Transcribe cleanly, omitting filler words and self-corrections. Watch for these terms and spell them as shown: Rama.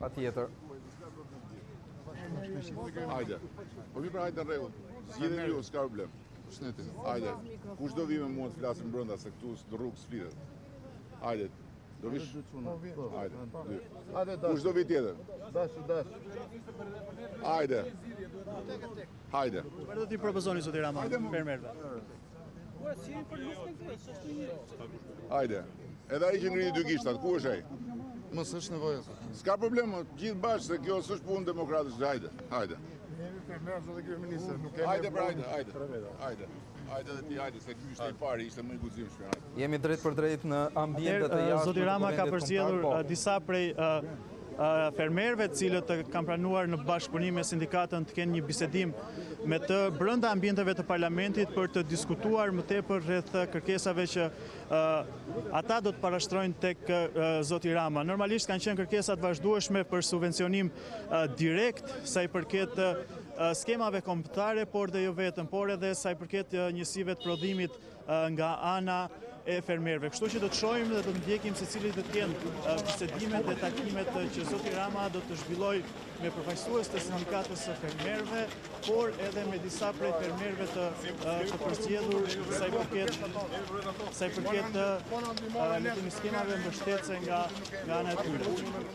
Patjetër. Hajde. Po vi pra hajde rregull. Zgjidhni ju, s'ka problem. Shëndetin. Hajde. Kush do vi me mua të flasim brenda se këtu rrugë sflitet. Hajde. Do vish. Hajde. Hajde. Kush do vi tjetër? Dashu, dashu. Hajde. Hajde. Çfarë do ti propozoni zoti Rama? Fermerëve. Hajde. Edhe ai që ngriti dy gishtat, ku është ai? Mos është nevojë. S'ka problem, gjithë bashkë se kjo s'është punë demokratike. Hajde, hajde. Jemi fermerë dhe kryeministër, nuk kemi. Hajde, hajde, hajde. Hajde. Hajde ti, hajde, se ky ishte i pari, ishte më i guximshëm. Jemi drejt për drejt në ambientet e jashtë. Zoti Rama ka përzgjedhur disa prej fermerëve të cilët kanë planuar në bashkëpunim me sindikatën të kenë një bisedim me të brenda ambienteve të parlamentit për të diskutuar më tepër rreth kërkesave që ata do të parashtrojnë tek zoti Rama. Normalisht kanë qenë kërkesa të vazhdueshme për subvencionim direkt sa i përket skemave kombëtare, por dhe jo vetëm, por edhe sa i përket njësive të prodhimit nga ana e fermerëve. Kështu që do të shohim dhe do të ndjekim se cilit do të kenë bisedimet dhe takimet që zoti Rama do të zhvillojë me përfaqësues të sindikatës së fermerëve, por edhe me disa prej fermerëve të përzgjedhur sa i përket skemave mbështetëse nga ana e tyre.